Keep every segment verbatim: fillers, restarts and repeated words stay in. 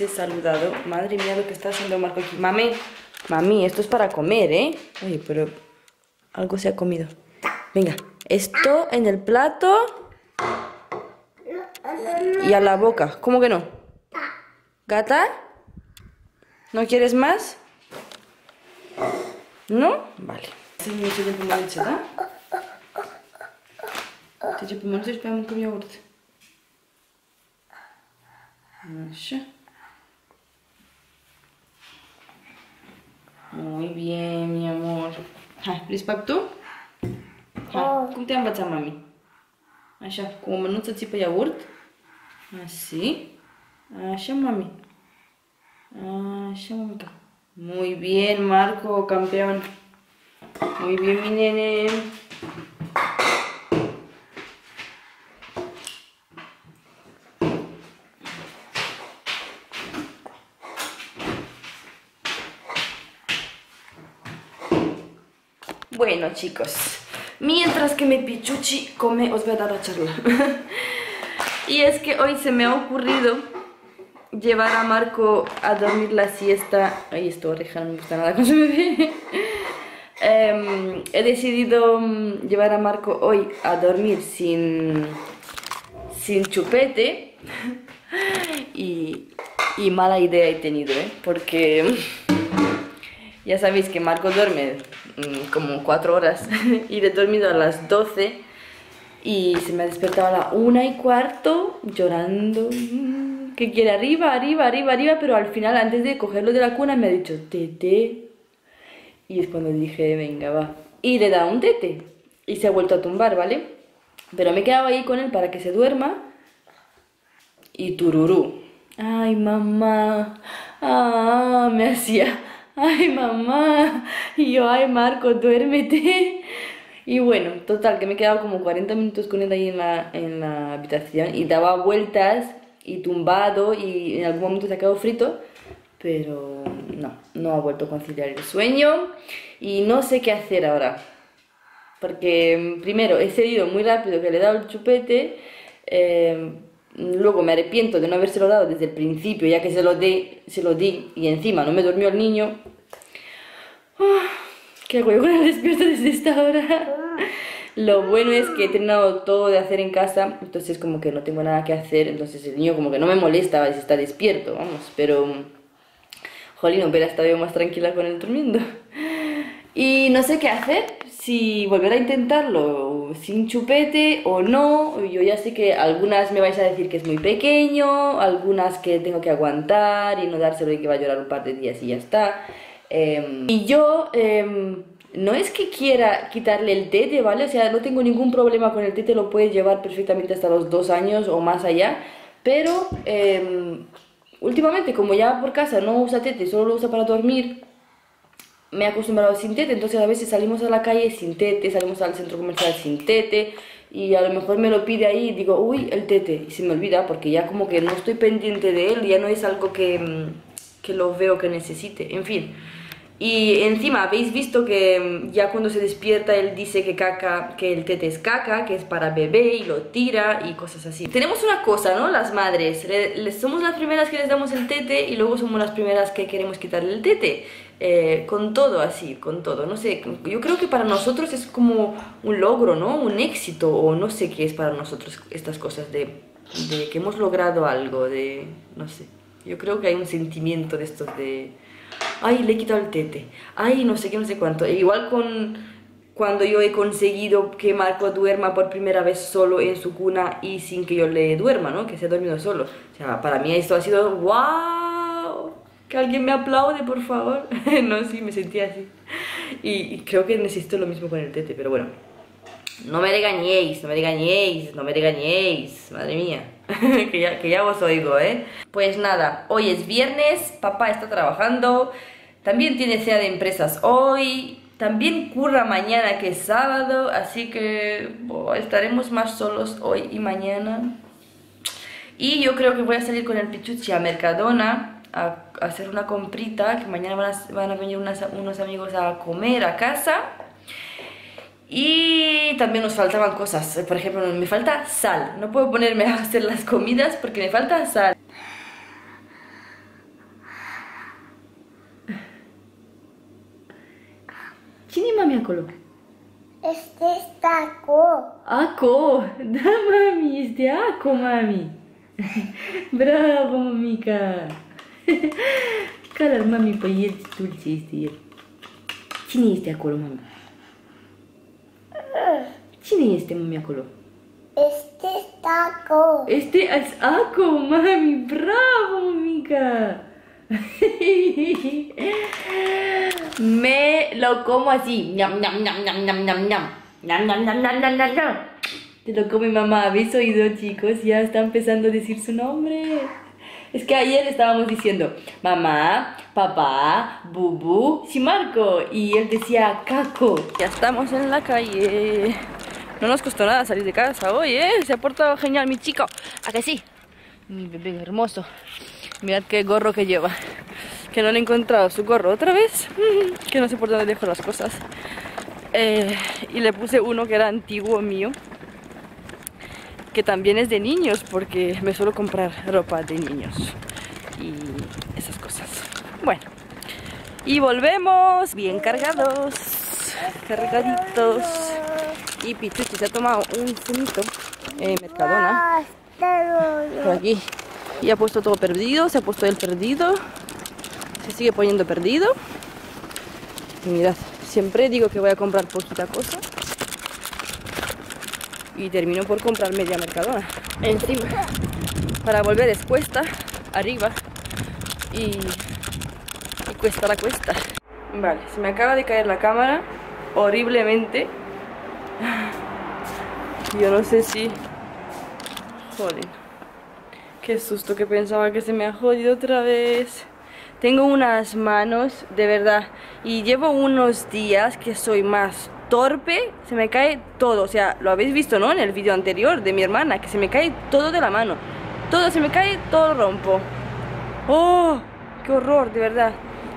les he saludado. Madre mía, lo que está haciendo Marco aquí. Mami, mami, esto es para comer, ¿eh? Oye, pero algo se ha comido. Venga, esto en el plato y a la boca. ¿Cómo que no? ¿Gata? ¿No quieres más? ¿No? Vale. Muy bien, mi amor. ¿Respect tú? ¿Cómo te han hecho, mami? Așa, cu o mânuță ții pe iaurt. Así. Așa, mami. Așa, mamica. Muy bien, Marco, campeón. Muy bien, mi nene. Bueno, chicos, mientras que mi pichuchi come, os voy a dar la charla. Y es que hoy se me ha ocurrido llevar a Marco a dormir la siesta. Ay, esta oreja no me gusta nada cuando me ve. um, He decidido llevar a Marco hoy a dormir sin, sin chupete. y, y mala idea he tenido, ¿eh? Porque ya sabéis que Marco duerme como cuatro horas y he dormido a las doce y se me ha despertado a la una y cuarto llorando que quiere arriba, arriba, arriba, arriba, pero al final antes de cogerlo de la cuna me ha dicho tete y es cuando dije venga va y le da un tete y se ha vuelto a tumbar, ¿vale? Pero me he quedado ahí con él para que se duerma y tururú, ay mamá, ah, me hacía ay mamá, y yo, ay Marco, duérmete. Y bueno, total, que me he quedado como cuarenta minutos con él ahí en la, en la habitación y daba vueltas y tumbado y en algún momento se ha quedado frito, pero no, no ha vuelto a conciliar el sueño y no sé qué hacer ahora. Porque primero he cedido muy rápido que le he dado el chupete, eh, luego me arrepiento de no habérselo dado desde el principio, ya que se lo, de, se lo di y encima no me durmió el niño. Oh, ¿qué hago yo con el despierto desde esta hora? Lo bueno es que he terminado todo de hacer en casa, entonces como que no tengo nada que hacer, entonces el niño como que no me molesta si está despierto, vamos, pero... Jolín, Opera estaba yo más tranquila con él durmiendo. Y no sé qué hacer, si volver a intentarlo sin chupete o no. Yo ya sé que algunas me vais a decir que es muy pequeño, algunas que tengo que aguantar y no dárselo y que va a llorar un par de días y ya está. Eh, y yo eh, no es que quiera quitarle el tete, ¿vale? O sea, no tengo ningún problema con el tete, lo puedes llevar perfectamente hasta los dos años o más allá. Pero eh, últimamente, como ya por casa no usa tete, solo lo usa para dormir, me he acostumbrado sin tete, entonces a veces salimos a la calle sin tete, salimos al centro comercial sin tete y a lo mejor me lo pide ahí y digo, uy, el tete, y se me olvida porque ya como que no estoy pendiente de él, ya no es algo que, que lo veo que necesite, en fin. Y encima habéis visto que ya cuando se despierta él dice que caca, que el tete es caca, que es para bebé y lo tira y cosas así. Tenemos una cosa, ¿no? Las madres, le, le, somos las primeras que les damos el tete y luego somos las primeras que queremos quitarle el tete. Eh, con todo así, con todo, no sé, yo creo que para nosotros es como un logro, ¿no? Un éxito o no sé qué es para nosotros estas cosas de, de que hemos logrado algo, de, no sé, yo creo que hay un sentimiento de estos de... Ay, le he quitado el tete. Ay, no sé qué, no sé cuánto. Igual con cuando yo he conseguido que Marco duerma por primera vez solo en su cuna y sin que yo le duerma, ¿no? Que se ha dormido solo. O sea, para mí esto ha sido ¡wow! Que alguien me aplaude, por favor. No, sí, me sentía así. Y, y creo que necesito lo mismo con el tete, pero bueno. No me regañéis, no me regañéis, no me regañéis. Madre mía. que, ya, que ya os oigo, ¿eh? Pues nada, hoy es viernes, papá está trabajando, también tiene cena de empresas hoy, también curra mañana que es sábado, así que oh, estaremos más solos hoy y mañana. Y yo creo que voy a salir con el pichuchi a Mercadona a, a hacer una comprita, que mañana van a, van a venir unas, unos amigos a comer a casa. Y también nos faltaban cosas, por ejemplo, me falta sal. No puedo ponerme a hacer las comidas porque me falta sal. Cine e mami acolo? Este este Aco. Aco? Da, mami, este Aco, mami. Bravo, mămica. Cală-l, mami, pe el, dulce este el. Cine este acolo, mami? Cine este, mami, acolo? Este Aco. Este Aco, mami. Bravo, mămica. Me lo como así. Ñam, ñam, ñam, ñam, ñam, ñam, ñam. Ñam, ñam, ñam, ñam, ñam, ñam, ñam. Te lo come mamá. ¿Habéis oído, chicos? Ya está empezando a decir su nombre. Es que ayer estábamos diciendo mamá, papá, bubu, Simarco. Y él decía Caco. Ya estamos en la calle. No nos costó nada salir de casa hoy, ¿eh? Se ha portado genial mi chico. ¿A que sí? Mi bebé hermoso. Mirad qué gorro que lleva. Que no le he encontrado su gorro otra vez. Que no sé por dónde dejo las cosas. Eh, y le puse uno que era antiguo mío. Que también es de niños. Porque me suelo comprar ropa de niños. Y esas cosas. Bueno. Y volvemos. Bien cargados. Cargaditos. Y Pichuchi se ha tomado un zumito. Eh, Mercadona. Por aquí. Y ha puesto todo perdido, se ha puesto el perdido, se sigue poniendo perdido. Y mirad, siempre digo que voy a comprar poquita cosa y termino por comprar media Mercadona. Encima, para volver es cuesta arriba y, y cuesta la cuesta. Vale, se me acaba de caer la cámara horriblemente. Yo no sé si... Joder. Qué susto, que pensaba que se me ha jodido otra vez. Tengo unas manos, de verdad. Y llevo unos días que soy más torpe. Se me cae todo, o sea, lo habéis visto, ¿no? En el vídeo anterior de mi hermana, que se me cae todo de la mano. Todo se me cae, todo rompo. ¡Oh! ¡Qué horror, de verdad!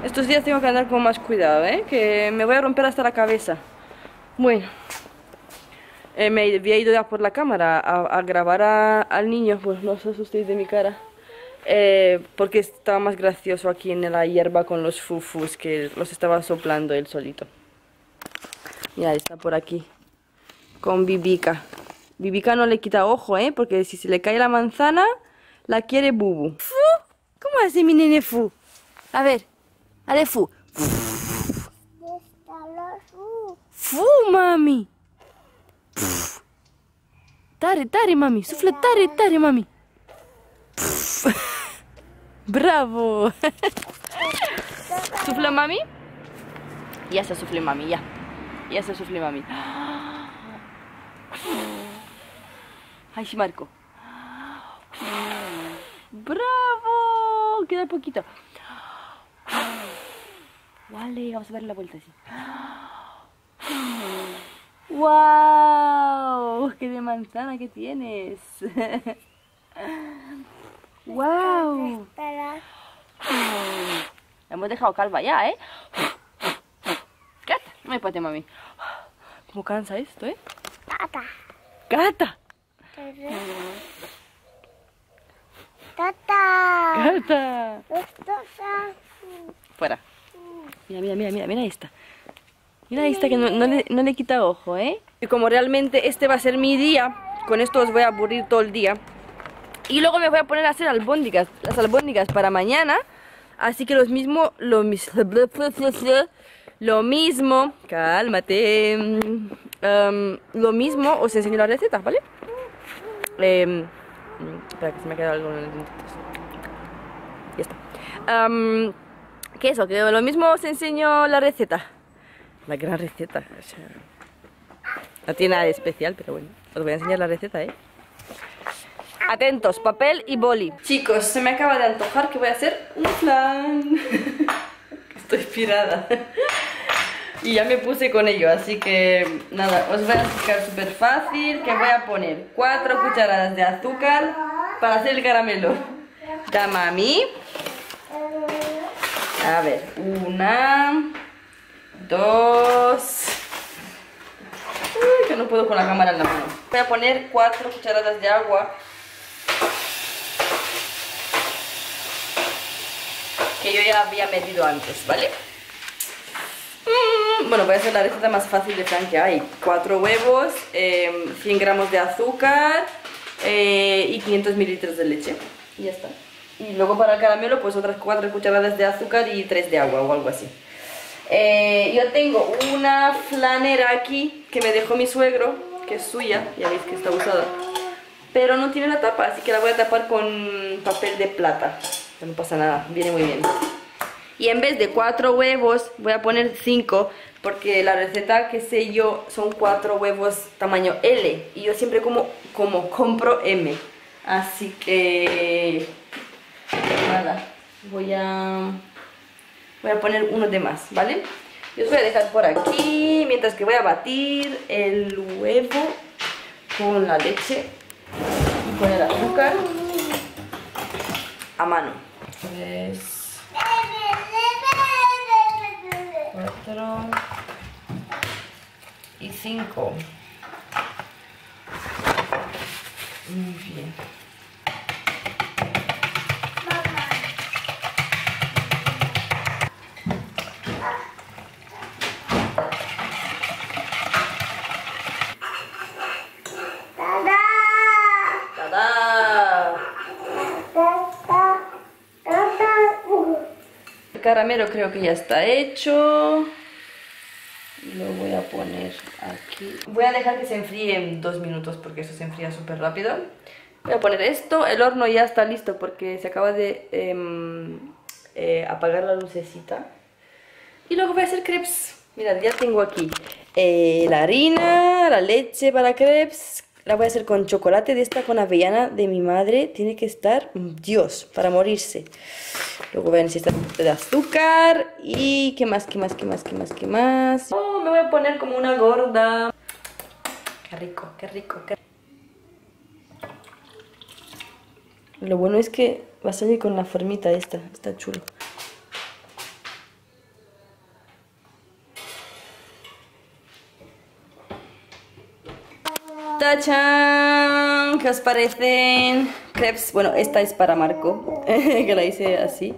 Estos días tengo que andar con más cuidado, ¿eh? Que me voy a romper hasta la cabeza. Bueno, Eh, me había ido ya por la cámara a, a grabar a, al niño, pues no os asustéis de mi cara, eh, porque estaba más gracioso aquí en la hierba con los fufus, que los estaba soplando él solito. Mira, está por aquí con Bibica. Bibica no le quita ojo, eh, porque si se le cae la manzana, la quiere Bubu. ¿Fu? ¿Cómo hace mi nene Fu? A ver, ale Fu. Fu, mami. Tare, tare, mami, sufla tare, tare, mami. Bravo. Sufla, mami. Ya se sufle, mami, ya. Ya se sufle, mami. Ay, sí, Marco. Bravo. Queda poquito. Vale, vamos a dar la vuelta así. ¡Wow! ¡Qué de manzana que tienes! ¡Wow! La hemos dejado calva ya, ¿eh? ¡Gata! No me pate, mami. ¿Cómo cansa esto, eh? ¡Gata! ¡Gata! ¡Gata! ¡Gata! ¡Fuera! Mira, mira, mira, mira, mira esta. Mira, ahí está, que no, no, le, no le quita ojo, ¿eh? Y como realmente este va a ser mi día, con esto os voy a aburrir todo el día. Y luego me voy a poner a hacer albóndigas, las albóndigas para mañana. Así que los mismo, lo mismo, lo mismo, cálmate, um, lo mismo os enseño la receta, ¿vale? Um, espera, que se me ha quedado algo en el dientito. Ya está. Um, ¿Qué es eso? Que lo mismo os enseño la receta. La gran receta, o sea, no tiene nada de especial, pero bueno, os voy a enseñar la receta, ¿eh? Atentos, papel y boli. Chicos, se me acaba de antojar que voy a hacer un flan. Estoy pirada. Y ya me puse con ello, así que nada, os voy a explicar súper fácil. Que voy a poner cuatro cucharadas de azúcar para hacer el caramelo. Da, mami. A ver, una... dos. Uy, que no puedo con la cámara en la mano. Voy a poner cuatro cucharadas de agua. Que yo ya había metido antes, ¿vale? Bueno, voy a hacer la receta más fácil de flan que hay. Cuatro huevos, eh, cien gramos de azúcar eh, y quinientos mililitros de leche. Y ya está. Y luego para el caramelo, pues otras cuatro cucharadas de azúcar y tres de agua o algo así. Eh, yo tengo una flanera aquí que me dejó mi suegro, que es suya, ya veis que está usada, pero no tiene la tapa, así que la voy a tapar con papel de plata. No pasa nada, viene muy bien. Y en vez de cuatro huevos voy a poner cinco, porque la receta que sé yo son cuatro huevos tamaño L, y yo siempre como, como compro M, así que nada, voy a... voy a poner uno de más, ¿vale? Yo os voy a dejar por aquí, mientras que voy a batir el huevo con la leche y con el azúcar a mano. Tres, cuatro y cinco. Muy bien. El caramelo creo que ya está hecho. Lo voy a poner aquí. Voy a dejar que se enfríe en dos minutos, porque eso se enfría súper rápido. Voy a poner esto. El horno ya está listo porque se acaba de eh, eh, apagar la lucecita. Y luego voy a hacer crepes. Mirad, ya tengo aquí eh, la harina, la leche para crepes. La voy a hacer con chocolate de esta, con avellana de mi madre. Tiene que estar, Dios, para morirse. Luego voy a necesitar un poquito de azúcar. Y qué más, qué más, qué más, qué más, qué más. Oh, me voy a poner como una gorda. Qué rico, qué rico, qué rico. Lo bueno es que va a salir con la formita esta. Está chulo. ¡Tachán! ¿Qué os parecen? Crepes, bueno, esta es para Marco, que la hice así,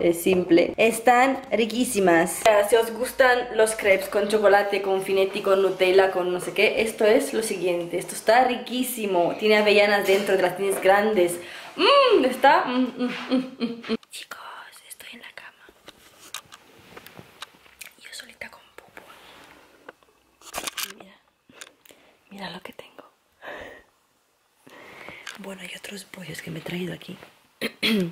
es simple. Están riquísimas. Si os gustan los crepes con chocolate, con finetti, con Nutella, con no sé qué, esto es lo siguiente. Esto está riquísimo, tiene avellanas dentro, de las tienes grandes. Mmm, está... Mm, mm, mm, mm, mm. Chicos, estoy en la cama. Yo solita con Pupu. Mira, mira lo que tengo. Bueno, hay otros pollos que me he traído aquí. Mira qué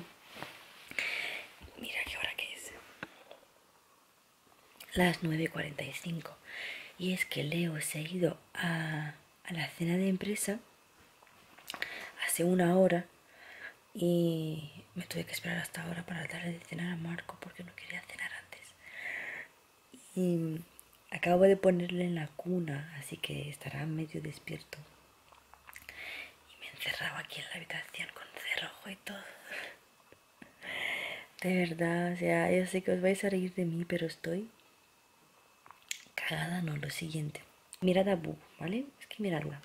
hora que es. Las nueve cuarenta y cinco. Y es que Leo se ha ido a, a la cena de empresa hace una hora. Y me tuve que esperar hasta ahora para darle de cenar a Marco, porque no quería cenar antes. Y acabo de ponerle en la cuna, así que estará medio despierto. Encerrado aquí en la habitación con cerrojo y todo. De verdad, o sea, yo sé que os vais a reír de mí, pero estoy cagada, no, lo siguiente. Mirad a Bu, ¿vale? Es que miradla.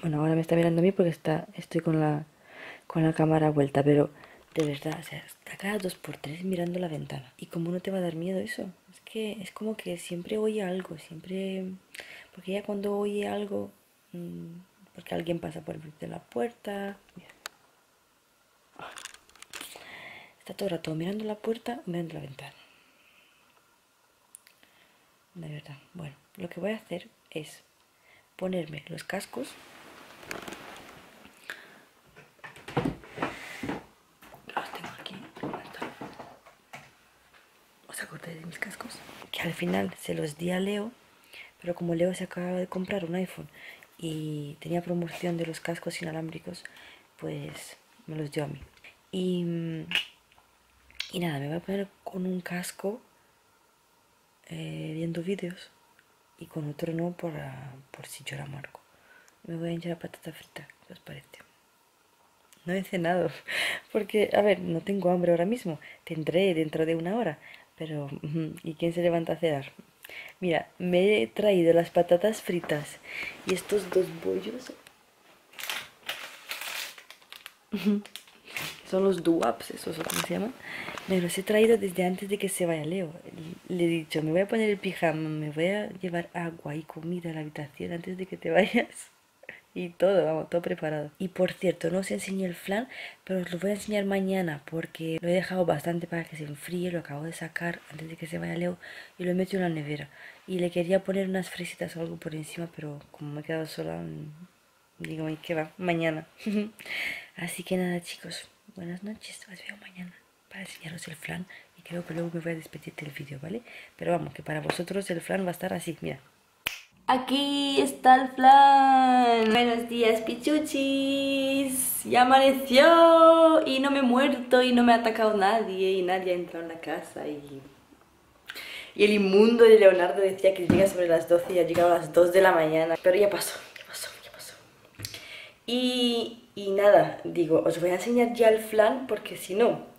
Bueno, ahora me está mirando a mí porque está, estoy con la, con la cámara vuelta, pero de verdad, o sea, está cada dos por tres mirando la ventana. ¿Y cómo no te va a dar miedo eso? Es que es como que siempre oye algo, siempre... Porque ya cuando oye algo... Mmm, porque alguien pasa por de la puerta. Mira. Está todo el rato mirando la puerta, mirando la ventana. De verdad. Bueno, lo que voy a hacer es ponerme los cascos. Los tengo aquí. ¿Os acordáis de mis cascos? Que al final se los di a Leo, pero como Leo se acaba de comprar un iPhone y tenía promoción de los cascos inalámbricos, pues me los dio a mí. Y, y nada, me voy a poner con un casco eh, viendo vídeos y con otro no, por, por si llora Marco. Me voy a hinchar a patata frita, ¿qué os parece? No he cenado, porque, a ver, no tengo hambre ahora mismo. Tendré dentro de una hora, pero ¿y quién se levanta a cenar? Mira, me he traído las patatas fritas y estos dos bollos. son los doo-waps, esos son como se llaman. Me los he traído desde antes de que se vaya Leo. Le he dicho, me voy a poner el pijama, me voy a llevar agua y comida a la habitación antes de que te vayas. Y todo, vamos, todo preparado. Y por cierto, no os enseñé el flan, pero os lo voy a enseñar mañana porque lo he dejado bastante para que se enfríe. Lo acabo de sacar antes de que se vaya Leo y lo he metido en la nevera. Y le quería poner unas fresitas o algo por encima, pero como me he quedado sola, digo, ¿y qué va? Mañana. Así que nada, chicos, buenas noches. Os veo mañana para enseñaros el flan. Y creo que luego me voy a despedir del vídeo, ¿vale? Pero vamos, que para vosotros el flan va a estar así, mira. Aquí está el flan. Buenos días, pichuchis. Ya amaneció y no me he muerto y no me ha atacado nadie y nadie ha entrado en la casa. Y, y el inmundo de Leonardo decía que llega sobre las doce y ha llegado a las dos de la mañana. Pero ya pasó, ya pasó, ya pasó. Y, y nada, digo, os voy a enseñar ya el flan porque si no,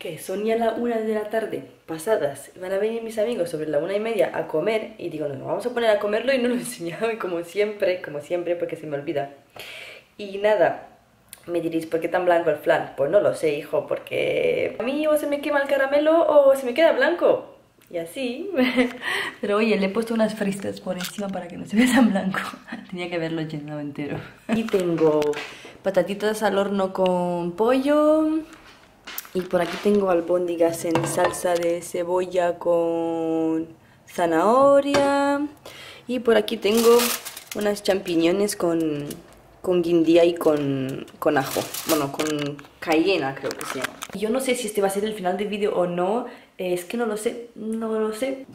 que son ya la una de la tarde, pasadas, van a venir mis amigos sobre la una y media a comer, y digo, no, nos vamos a poner a comerlo y no lo he enseñado, y como siempre, como siempre, porque se me olvida. Y nada, me diréis, ¿por qué tan blanco el flan? Pues no lo sé, hijo, porque a mí o se me quema el caramelo o se me queda blanco, y así. Pero oye, le he puesto unas fritas por encima para que no se vea tan blanco. Tenía que haberlo llenado entero. Y tengo patatitas al horno con pollo. Y por aquí tengo albóndigas en salsa de cebolla con zanahoria. Y por aquí tengo unas champiñones con, con guindilla y con, con ajo. Bueno, con cayena creo que se llama. Yo no sé si este va a ser el final del vídeo o no. Es que no lo sé, no lo sé.